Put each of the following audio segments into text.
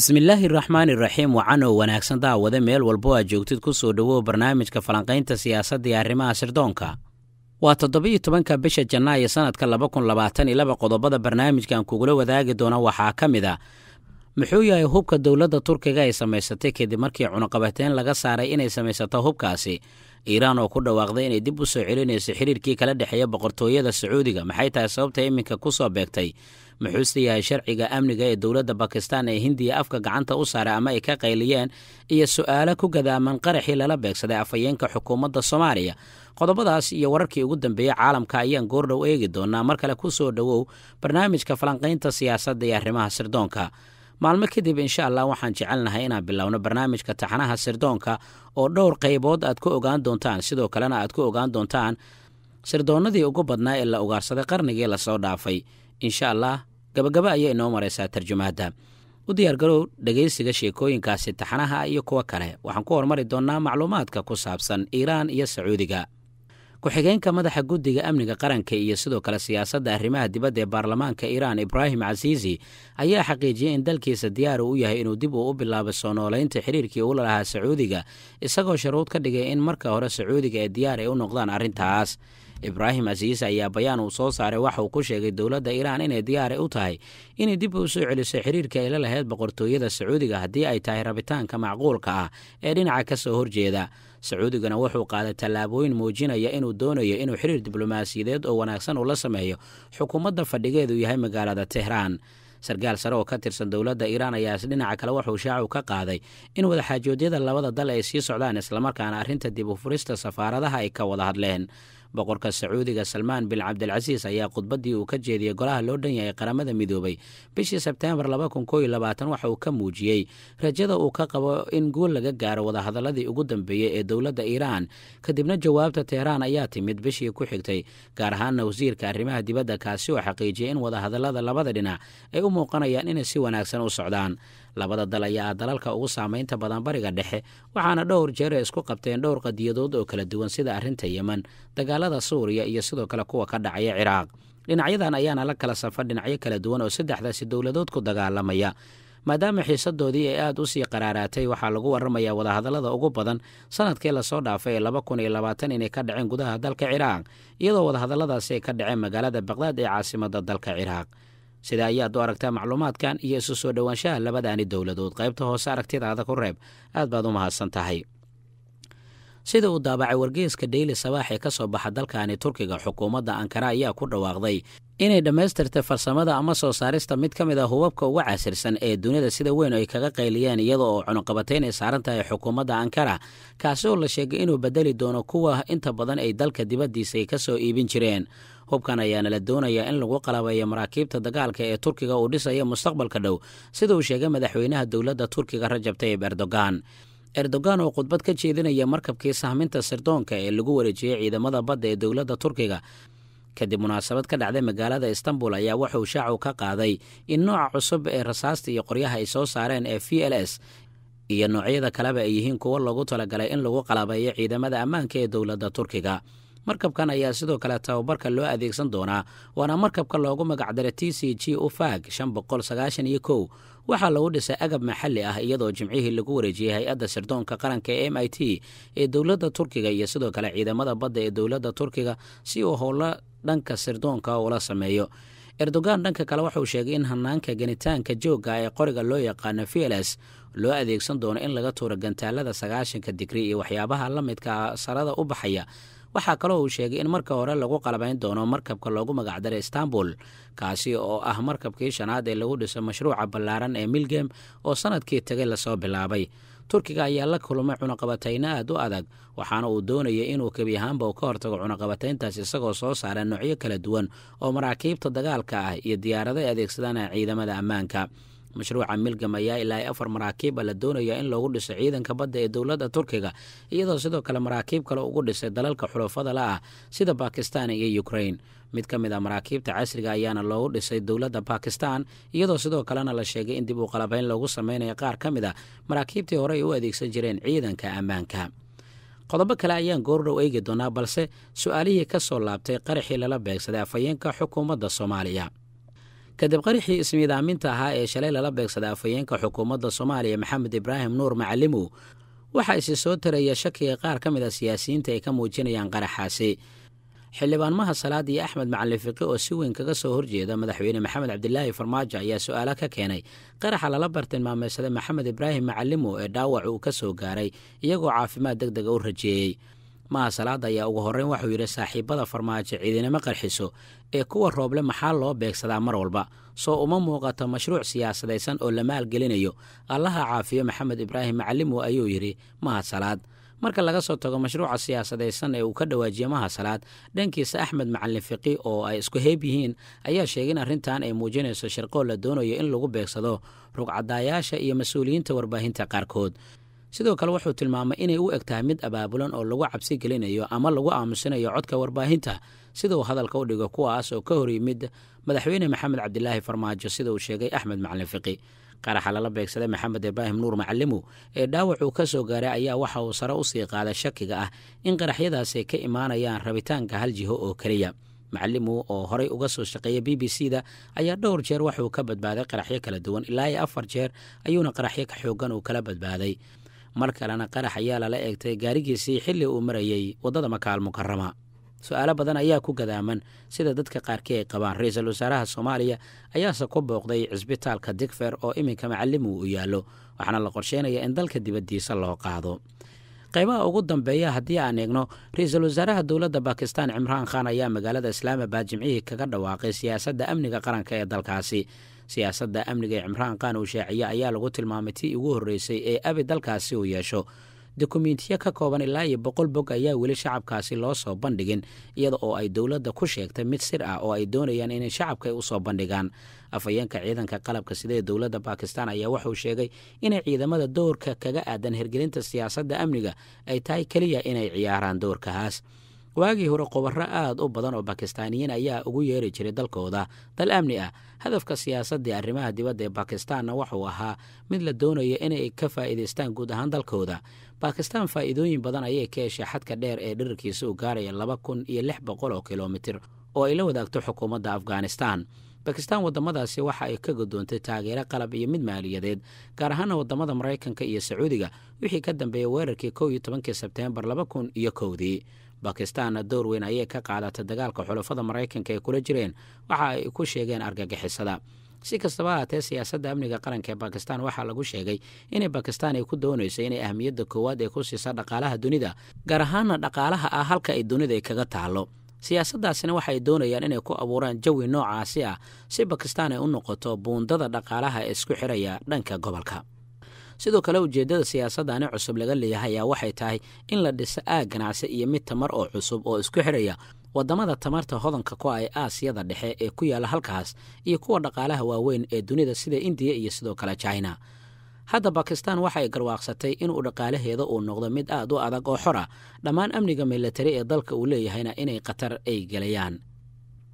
Bismillahirrahmanirrahim wa ano wanaagsan daawada meel walboa joogtid ku soo dhawow barnaamijka falanqaynta siyaasadda iyo arrimaha sirdoonka. Waa 17 bisha Janaayo sanadka 2022 qodobada barnaamijkan kugula wadaagi doona waxaa ka mid ah muxuu yahay hubka dawladda Turkiga ay samaysatay kadib markii cunaqabateen laga saaray inay samaysato hubkaasi. Iran oo ku dhawaaqday inay dib u soo celinayso xiriirkii kala dhexeeya boqortooyada Sacuudiga maxay tahay sababta iminka ku soo beegtay Muxuu yahay sharciga amniga ee dawladda Pakistan ee Hindiya afka gacanta u saaray ama ay ka qayliyeen iyo su'aalo ku gadaaman qaraxii lala beegsaday afayeenka xukuumadda Soomaaliya qodobadaas iyo wararkii ugu dambeeyay caalamka ayaan goor dhow eegi doonaa mar kale ku soo dhawow barnaamijka falanqaynta siyaasadda iyo arrimaha sirdoonka maalmo kadib insha Allah waxaan jecelnahay inaan bilowno barnaamijka taxanaha sirdoonka oo dhowr qaybood aad ku ogaan doontaan sidoo kalena aad ku ogaan doontaan sirdoonadii ugu badnaa ee la ugaarsaday qarnigii la soo dhaafay insha Allah gabagaba ayay noo maraysaa tarjumada u diyaar garow dhageysiga sheekooyinkaasi taxanaha iyo kuwa kale waxaan ku horumari doonaa macluumaadka ku saabsan Iran iyo Sacuudiga ku-xigeenka madaxa guddiga amniga qaranka iyo sidoo kale siyaasadda arrimaha dibadda ee baarlamaanka Iran Ibrahim Azizi ayaa xaqiijiyay in dalkiisa diyaar u yahay inuu dib u bilaabo soo noolaynta xiriirkii uu la lahaa Sacuudiga isagoo sharuud ka dhigay in marka hore Sacuudiga ay diyaar ay u noqdaan arrintaas Ibrahim Aziz ayaa bayaan uu soo saaray waxa uu ku sheegay dawladda Iran inay diyaar u tahay inay dib u soo celiso xiriirka ay la lahayd boqortooyada Sacuudiga haddii ay tahay rabitaanka macquulka ah ee dhinaca ka soo horjeeda Sacuudigana wuxuu qaaday tallaabooyin muujinaya inuu doonayo inuu xiriir diblomaasiyadeed oo wanaagsan u la sameeyo xukuumadda fadhigeedu yahay magaalada Tehran sargaal sare oo ka tirsan dawladda Iran ayaa dhinaca kale wuxuu shaacu ka qaaday in wada xajoodyada labada dal ay sii socdaan isla markaana arrinta dib u furista safaaradaha ay ka wada hadleen boqorka Sacuudiga Salman bin Abdulaziz ayaa khudbadii uu ka jeediyay golaha loo dhanyahay qaramada midoobay bishii Sebtembar 2022 waxa uu ka muujiyay rajada uu ka qabo in guul laga gaaro wada hadaladii ugu dambeeyay ee dawladda Iran kadibna jawaabta Tehran ayaa timid bishii ku xigtay gaar ahaan wasiirka arrimaha dibadda kaasi oo xaqiijiyay in wada hadalada labada dhinac ay u muuqanayaan in si wanaagsan u socdaan labada dal ayaa dalalka ugu saameynta badan bariga dhexe waxaana dhowr jeer isku qabteen dhowr qadiyadood oo kala duwan sida arrinta Yemen dagaalada Suuriya iyo sidoo kale kuwa ka dhacaya Ciraaq dhinacyadan ayaana la kala safan dhinacyo kala duwan oo saddexdaasi dawladood ku dagaalamaya maadaama xiisadoodii ay aad u sii qaraaraatay waxaa lagu warramayaa wada hadallada ugu badan sanadkii la soo dhaafay 2020 inay ka dhaceen gudaha dalka Ciraaq iyadoo wada hadalladaasi ay ka dhaceen magaalada Baqdaad ee caasimadda dalka Ciraaq sida ayaad u aragtaa macluumaadkan iyo isu soo dhawaanshaha labadaani dawladood qaybta hoose aragtidaada ku reeb aad baad u mahadsan tahay sida uu daabacay wargeyska Daily Sabaax ee ka soo baxay dalkaani Turkiga xukuumadda Ankara ayaa ku dhawaaqday inay dhamaystirtay farsamada ama soo saarista mid ka mid ah hubabka ugu caasirsan ee dunida sida weyn ay kaga qayliyeen iyadoo cunuqabateyn ay saaran tahay xukuumadda Ankara kaas oo la sheegay inuu bedeli doono kuwa inta badan ay dalka dibaddiisa ay ka soo iibin jireen hubkan ayaana la doonayaa in lagu qalabeeyo maraakiibta dagaalka ee Turkiga uu dhisayo mustaqbalka dhow sida uu sheegay madaxweynaha dawladda Turkiga Rajab Tayyip Erdogan Erdogan oo khudbad ka jeedinaya markabkii sahminta sirdoonka ee lagu wareejiyay ciidamada badda ee dawladda Turkiga kadib munaasabad ka dhacday magaalada Istanbul ayaa wuxuu shaacu ka qaaday in nooca cusub ee rasaasta iyo qoryaha ay soo saareen ee VLS iyo noocyada kaleba ay yihiin kuwa lagu talagalay in lagu qalabeeyo ciidamada ammaanka ee dawladda Turkiga markabkan ayaa sidoo kale tababarka loo adeegsan doonaa waana markabka loogu magacdaray TCG Ufaq 591 waxa lagu dhisay agab maxalli ah iyadoo jimcihii lagu wareejiyay hay'adda sirdoonka qaranka MIT ee dawladda Turkiga iyo sidoo kale ciidamada badda ee dawladda Turkiga si uu howlo dhanka sirdoonka oo la sameeyo Erdogan dhanka kale wuxuu sheegay in hanaanka ganitaanka jooga ee qoriga loo yaqaan VLS loo adeegsan doono in laga tooro gantaalada 90 digrii iyo waxyaabaha la midka sarada u baxaya waxa kale oo uu sheegay in marka hore lagu qalabayn doono markabka loogu magacdaray Istanbul kaasi oo ah markabkii shanaad ee lagu dhisay mashruuca ballaaran ee Milgem oo sanadkii tagay la soo bilaabay Turkiga ayaa la kulmay cunaqabatayna aad u adag waxaana uu doonayay inuu kabi ahaanba ka hortago cunaqabatayntaas isagoo soo saara noocyo kala duwan oo maraakiibta dagaalka ah iyo diyaaradaha ay adeegsadaan ciidamada ammaanka mashruuca Milgem ayaa ilaa 4 maraakiib la doonaya in loogu dhiso ciidanka badda ee dawladda Turkiga iyadoo sidoo kale maraakiib kale ugu dhisay dalalka xulafada la ah sida Pakistan iyo Ukraine mid ka mid ah maraakiibta casriga ayaana loogu dhisay dawladda Pakistan iyadoo sidoo kale la sheegay in dib u qalabayn loogu sameeyay qaar ka mid ah maraakiibtii hore u adeegsan jireen ciidanka ammaanka qodobo kale ayaan goor dhow eegi doonaa balse su'aalihii ka soo laabtay qaraxii lala beegsaday afayeenka xukuumadda Soomaaliya كدب قريحي اسمي دعمينتها اي شليل لبيك صدافيينكا حكومة دا صوماليا محمد إبراهيم نور معلمو وحايسي سوتر اي شكي قار كامدا سياسيين تاي كموجين يان قرحاسي حلبان مها صلادي أحمد معلم فقه وسوين كقصو هرجي دا مدحوين محمد عبد الله فرماجع يا سؤالك كيني قرح على لبرتن ما مسلا محمد إبراهيم معلمو اي داوعو كسو قاري يقو عافما دقدق ورجي ما صلاة يا وهرين وحوير صاحب هذا فرماج عيدنا ما قرحسه كوا الروبل محل لا بيك صدام رولبا صو موقع مشروع سياسي ديسان ولا مال قلنيو الله عافية محمد إبراهيم معلم وأيو يري ما صلاة مركل لقصت مشروع سياسي ديسان وكذا واجي ما صلاة دنكيس أحمد معلم فقيه أو إسكهيبيهين أي شيء جنا رنتان أي موجنس الشرقة للدونه يئن لقب بيك صداه رقعة داياشة أي مسؤولين توربهين تقاركود sidoo kale wuxuu tilmaamay inay u egtahay mid abaabulan oo lagu cabsi gelinayo ama lagu aamusinayo codka warbaahinta sidoo hadalka u dhigo kuwaas oo ka hor yimid madaxweyne maxamed cabdilaahi farmaajo sida uu sheegay axmed macalin fiqi qaraxa la beegsaday maxamed ibraahim nuur macalimo ee dhaawac uu ka soo gaaray ayaa waxa uu sare u sii qaaday shakiga ah in qaraxyadaas ay ka imaanayaan rabitaanka hal jiho oo kaliya macalimo oo horey uga soo shaqeeyay BBC-da ayaa dhowr jeer wax uu ka badbaaday qaraxyo kala duwan ilaa 4 jeer ayuuna qaraxyo ka xoogan uu kala badbaaday markalana qarax ayaa la eegtay gaarigiisii xilli uu marayay wadada Makaal Mukarrama su'aalo badan ayaa ku gadaaman sida dadka qaarkii ay qabaan ra'iisul wasaaraha Soomaaliya ayaa soo booqday isbitaalka Digfer oo iminka macalimo u yaalo waxaana la qorsheynayaa in dalka dibaddiisa loo qaado qaybaha ugu dambeeya haddii aan eegno ra'iisul wasaaraha dawladda Pakistan Imran Khan ayaa magaalada Islaamabad jimcihii kaga dhawaaqay siyaasadda amniga qaranka ee dalkaasi siyaasadda amniga Imran Khan oo shaaciya ayaa lagu tilmaamay tii ugu horeysay ee abi dalkaasi u yeesho dokumentiyo ka kooban ilaa 100 bog ayaa weli shacabkaasi loo soo bandhigin iyada oo ay dawladda ku sheegtay mid sir ah oo ay doonayaan in shacabka ay u soo bandhigaan afayeenka ciidanka qalabka sida dawladda Pakistan ayaa waxa uu sheegay in ciidamada doorka kaga aadan hirgelinta siyaasadda amniga ay tahay kaliya inay ciyaaraan doorkaas waagii hore qobarro aad u badan oo Pakistaaniyiin ayaa ugu yeeri jiray dalkooda dal amni ah hadafka siyaasadda arrimaha dibadda ee Pakistan waxa uu ahaa mid la doonayo inay ka faa'iideystaan guud ahaan dalkooda Pakistan faa'iidooyin badan ayay ka heshay xadka dheer ee dhererkiisa uu gaaraya 2600 kilomitir oo ay la wadaagto xukuumadda Afghanistan Pakistan wadamadaasi waxa ay ka go'doontay taageero qalab iyo mid maaliyadeed gaar ahaan wadamada Mareykanka iyo Sacuudiga wixii ka dambeeyay weerarkii 11 Sebtembar 2001 Pakistan door weyn ayay ka qaadatay dagaalka xulafada Mareykanka ee kula jireen waxa ay ku sheegeen argagixisada si kastaba haatee siyaasadda amniga qaranka ee Pakistan waxa lagu sheegay in Pakistan ay ku doonayso inay ahmiyadda koowaad ee ku siiso dhaqaalaha dunida gaar ahaan dhaqaalaha ah halka ay dunida ay kaga taalo siyaasaddaasina waxa ay doonayaan inay ku abuuraan jawi noocaasi ah si Pakistan ay u noqoto buundada dhaqaalaha isku xiraya dhanka gobolka sidoo kale ujeedada siyaasaddan cusub laga leeyahay ayaa waxay tahay in la dhiso ganacsi iyo mid tamar oo cusub oo isku xiraya wadamada tamarta hodanka ku ah Aasiyada dhexe ee ku yaala halkaas iyo kuwa dhaqaalaha waaweyn ee dunida sida India iyo sidoo kale China hadda Pakistan waxay garwaaqsatay in uu dhaqaalaheeda uu noqdo mid aad u adag oo xor ah dhamaan amniga militari ee dalka uu leeyahayna inay Qatar ay galayaan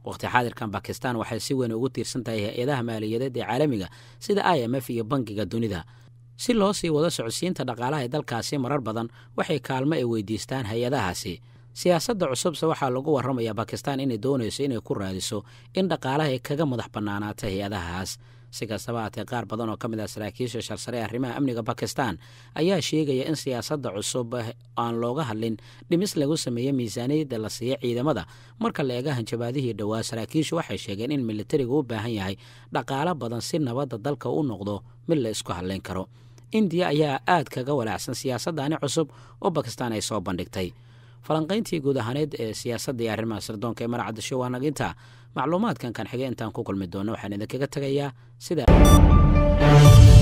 waqti xaadirkan Pakistan waxay si weyn ugu tiirsan tahay hay'adaha maaliyadeed ee caalamiga sida IMF iyo bankiga dunida si loo sii wada socodsiinta dhaqaalaha ee dalkaasi marar badan waxay kaalmo ay weydiistaan hay'adahaasi siyaasadda cusubse waxaa lagu warramayaa Pakistan inay doonayso inay ku raadiso in dhaqaalaha ay kaga madax bannaanaato hay'adahaas si kastaba haatee qaar badan oo ka mid ah saraakiisha sharsare arrimaha amniga Pakistan ayaa sheegaya in siyaasadda cusub aan looga hadlin dhimis lagu sameeyay miisaaniyadda la siiyo ciidamada marka la eego hanjabaadihii dhowaa saraakiishu waxay sheegeen in militarigu u baahan yahay dhaqaale badan si nabadda dalka u noqdo mid la isku hadlayn karo India ayaa aad kaga walaacsan siyaasaddan cusub oo Pakistan ay soo bandhigtay falanqayntii guud ahaaneed ee siyaasadda arrimaha sirdoonka ee marcadasho waa naginta macluumaadkan kan xigay intaan ku kulmi doono waxaan idin kaga tagayaa sida